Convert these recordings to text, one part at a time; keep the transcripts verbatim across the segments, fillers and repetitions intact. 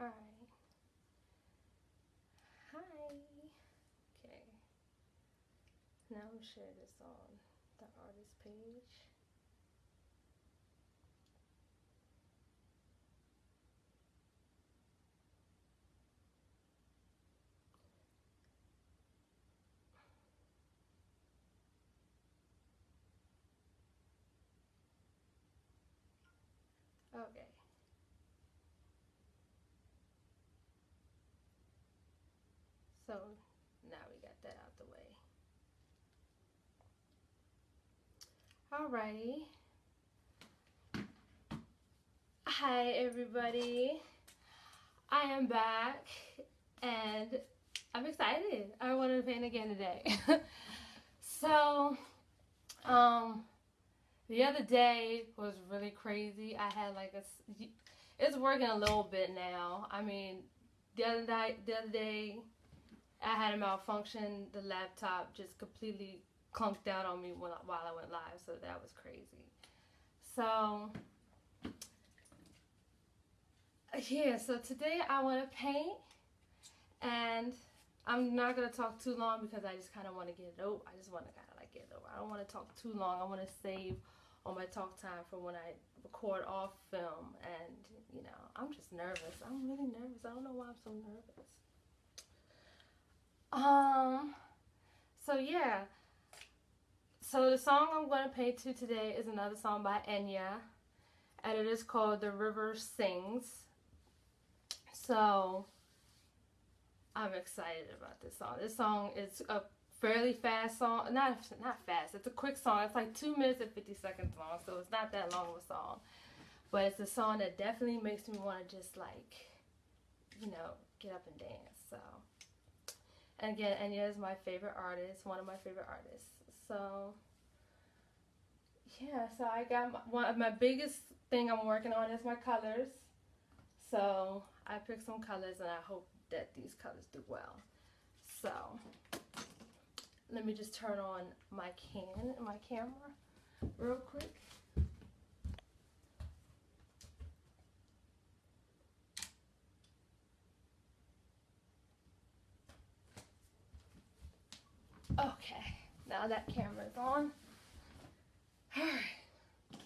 All right. Hi. Okay. Now I'm sharing this on the artist page. Okay. So now we got that out the way. Alrighty. Hi everybody. I am back and I'm excited. I wanted to paint again today. So um the other day was really crazy. I had like a, it's working a little bit now. I mean, the other night, the other day, I had a malfunction. The laptop just completely clunked out on me when, while I went live, so that was crazy. So, yeah, so today I want to paint, and I'm not going to talk too long because I just kind of want to get it over. I just want to kind of like get it over. I don't want to talk too long. I want to save all my talk time for when I record off film. And, you know, I'm just nervous. I'm really nervous. I don't know why I'm so nervous. Um, so yeah. So the song I'm going to paint to today is another song by Enya. And it is called The River Sings. So I'm excited about this song. This song is a fairly fast song. Not not fast. It's a quick song. It's like two minutes and fifty seconds long. So it's not that long of a song. But it's a song that definitely makes me want to just like, you know, get up and dance. So, and again, Enya is my favorite artist. One of my favorite artists. So, yeah. So I got my, one of my biggest thing I'm working on is my colors. So I picked some colors and I hope that these colors do well. So let me just turn on my can and my camera real quick. Okay, now that camera is on. All right.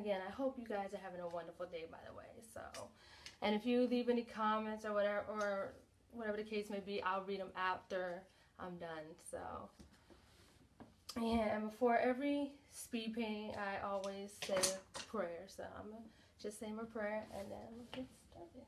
Again, I hope you guys are having a wonderful day, by the way. So. And if you leave any comments or whatever, or whatever the case may be, I'll read them after I'm done. So, yeah, and before every speed painting, I always say a prayer. So I'm going to just say my prayer and then I'm going to get started.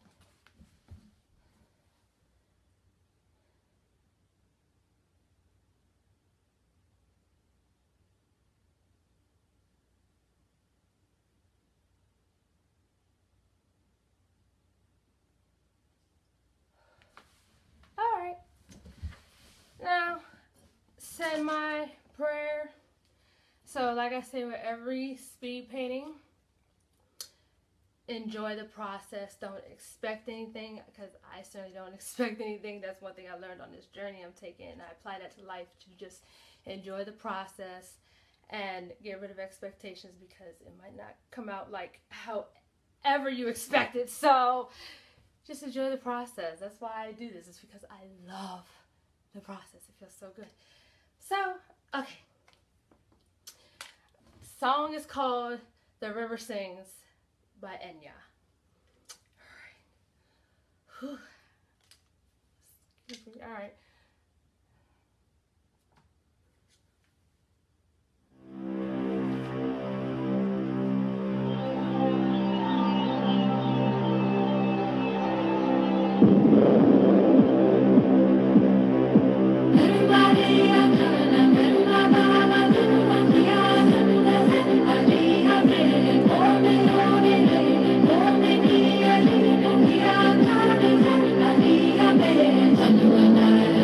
Said my prayer. So like I say with every speed painting, enjoy the process. Don't expect anything, because I certainly don't expect anything. That's one thing I learned on this journey I'm taking, and I apply that to life, to just enjoy the process and get rid of expectations, because it might not come out like however you expect it. So just enjoy the process. That's why I do this. It's because I love the process. It feels so good. So, okay, song is called The River Sings by Enya. All right. Excuse me. All right. Under a night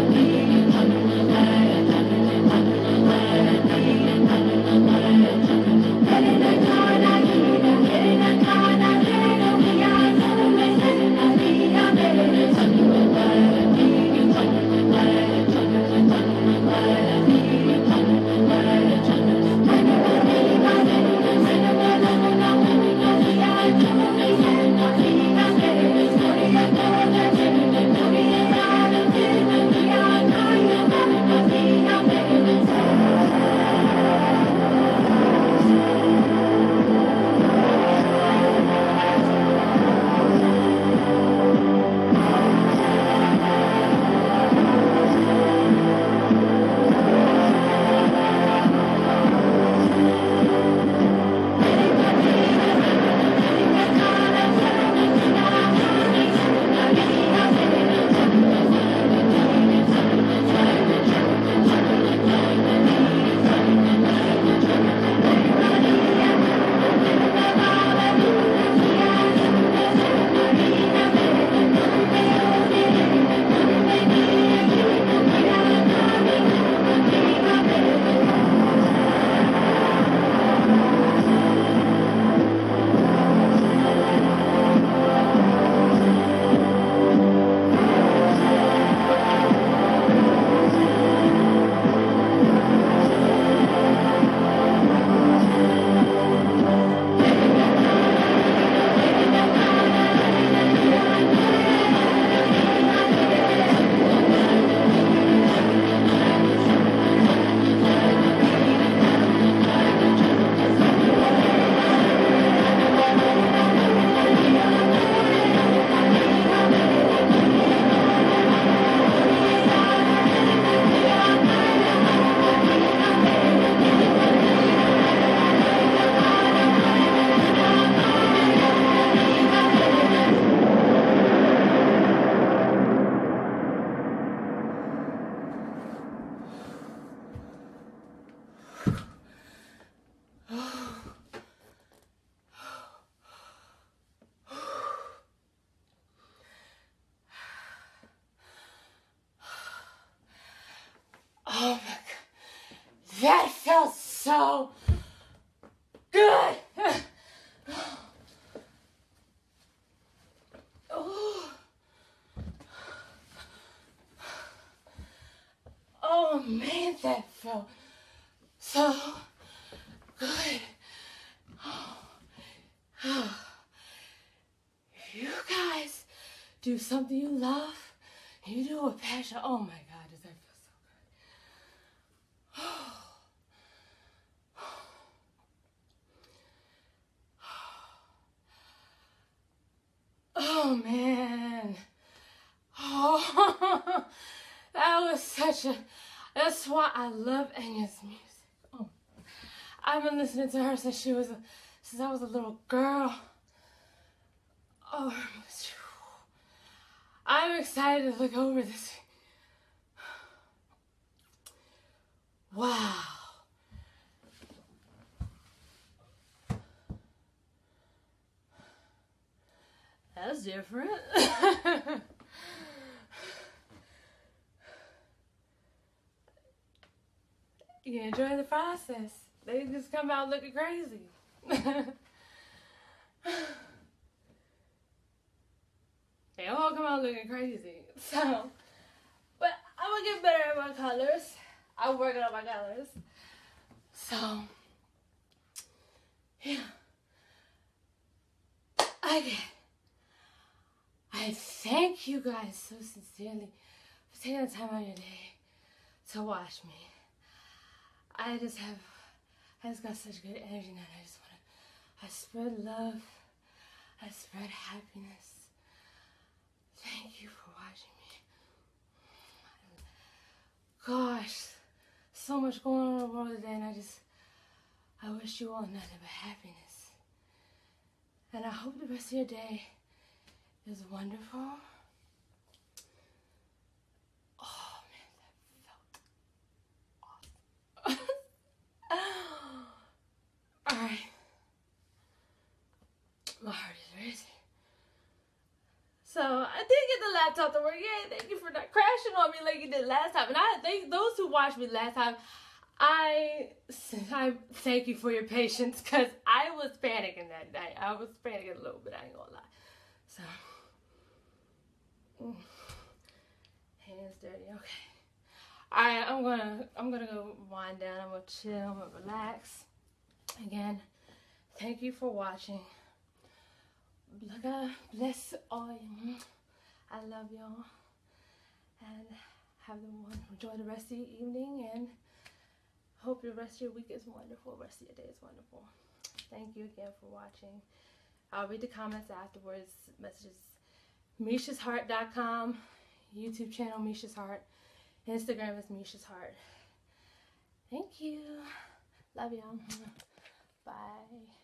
That felt so good. Oh. Oh man, that felt so good. Oh. You guys do something you love, and you do it with passion. Oh my God, does that feel so good? Oh. Oh man, oh, that was such a, that's why I love Enya's music. Oh. I've been listening to her since she was, a, since I was a little girl. Oh, I'm excited to look over this. Wow. That's different. You enjoy the process. They just come out looking crazy. They all come out looking crazy. So, but I'm gonna get better at my colors. I'm working on my colors. So, yeah. Okay. I thank you guys so sincerely for taking the time out of your day to watch me. I just have, I just got such good energy now. I just wanna, I spread love, I spread happiness. Thank you for watching me. Gosh, so much going on in the world today, and I just, I wish you all nothing but happiness. And I hope the rest of your day is wonderful. Oh man, that felt awesome. All right, my heart is racing. So I did get the laptop to work. Yay, thank you for not crashing on me like you did last time. And I thank those who watched me last time. I, I thank you for your patience, because I was panicking that night. I was panicking a little bit, I ain't gonna lie. So, ooh, hands dirty, okay. All right, I'm gonna, I'm gonna go wind down. I'm gonna chill, I'm gonna relax. Again, thank you for watching. God bless all you. I love y'all, and have the one enjoy the rest of your evening, and hope the rest of your week is wonderful. The rest of your day is wonderful. Thank you again for watching. I'll read the comments afterwards. Messages. Misha's Heart dot com, YouTube channel Misha's Heart, Instagram is Misha's Heart. Thank you. Love y'all. Bye.